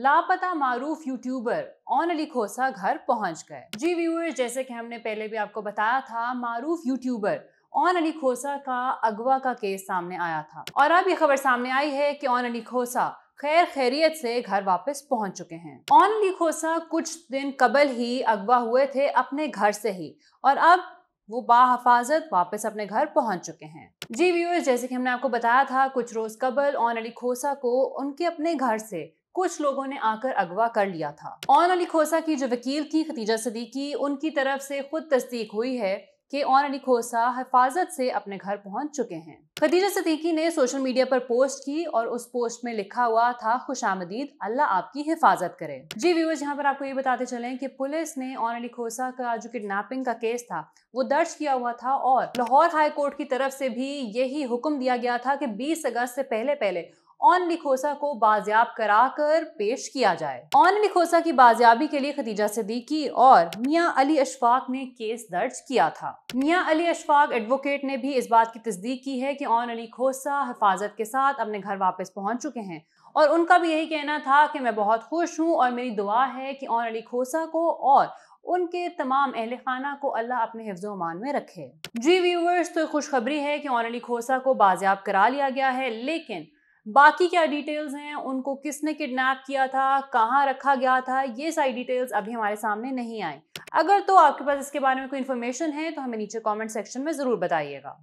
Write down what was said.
लापता मारूफ यूट्यूबर ऑन अली खोसा घर पहुंच गए। जी व्यूअर्स, जैसे कि हमने पहले भी आपको बताया था, मारूफ यूट्यूबर ऑन अली खोसा का अगवा का केस सामने आया था और अब ये खबर सामने आई है कि ऑन अली खोसा खैर खैरियत से घर वापस पहुंच चुके हैं। ऑन अली खोसा कुछ दिन कबल ही अगवा हुए थे अपने घर से ही और अब वो बाहिफाजत वापस अपने घर पहुंच चुके हैं। जी व्यूअर्स, जैसे कि हमने आपको बताया था, कुछ रोज कबल ऑन अली खोसा को उनके अपने घर से कुछ लोगों ने आकर अगवा कर लिया था। ऑन अली खोसा की जो वकील थी खदीजा सिद्दीकी, उनकी तरफ से खुद तस्दीक हुई है कि ऑन अली खोसा हिफाजत से अपने घर पहुंच चुके हैं। खदीजा सिद्दीकी ने सोशल मीडिया पर पोस्ट की और उस पोस्ट में लिखा हुआ था, खुशामदीद, अल्लाह आपकी हिफाजत करे। जी व्यूअर्स, यहाँ पर आपको ये बताते चलें कि पुलिस ने ऑन अली खोसा का जो किडनैपिंग का केस था वो दर्ज किया हुआ था और लाहौर हाई कोर्ट की तरफ से भी यही हुक्म दिया गया था कि 20 अगस्त से पहले ऑन अली खोसा को बाजियाब कराकर पेश किया जाए। ऑन अली खोसा की बाजियाबी के लिए खदीजा सिद्दीकी और मियां अली अशफाक ने केस दर्ज किया था। मियां अली अशफाक एडवोकेट ने भी इस बात की तस्दीक की है कि ऑन अली खोसा हिफाजत के साथ अपने घर वापस पहुंच चुके हैं और उनका भी यही कहना था कि मैं बहुत खुश हूँ और मेरी दुआ है कि ऑन अली खोसा को और उनके तमाम अहले खाना को अल्लाह अपने हिफ्जो अमान में रखे। जी व्यूअर्स, तो खुशखबरी है कि ऑन अली खोसा को बाजियाब करा लिया गया है, लेकिन बाकी क्या डिटेल्स हैं, उनको किसने किडनैप किया था, कहाँ रखा गया था, ये सारी डिटेल्स अभी हमारे सामने नहीं आई। अगर तो आपके पास इसके बारे में कोई इन्फॉर्मेशन है तो हमें नीचे कमेंट सेक्शन में ज़रूर बताइएगा।